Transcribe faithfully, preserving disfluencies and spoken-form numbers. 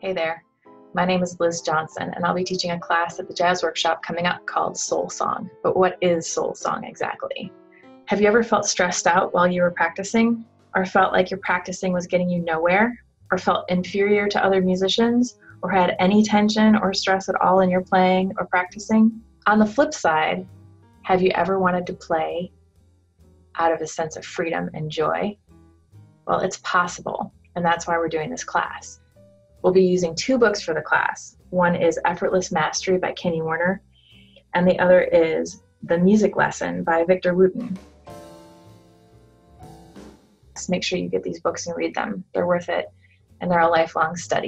Hey there, my name is Liz Johnson and I'll be teaching a class at the Jazz Workshop coming up called Soul Song. But what is Soul Song exactly? Have you ever felt stressed out while you were practicing? Or felt like your practicing was getting you nowhere? Or felt inferior to other musicians? Or had any tension or stress at all in your playing or practicing? On the flip side, have you ever wanted to play out of a sense of freedom and joy? Well, it's possible, and that's why we're doing this class. We'll be using two books for the class. One is Effortless Mastery by Kenny Werner, and the other is The Music Lesson by Victor Wooten. Make sure you get these books and read them. They're worth it, and they're a lifelong study.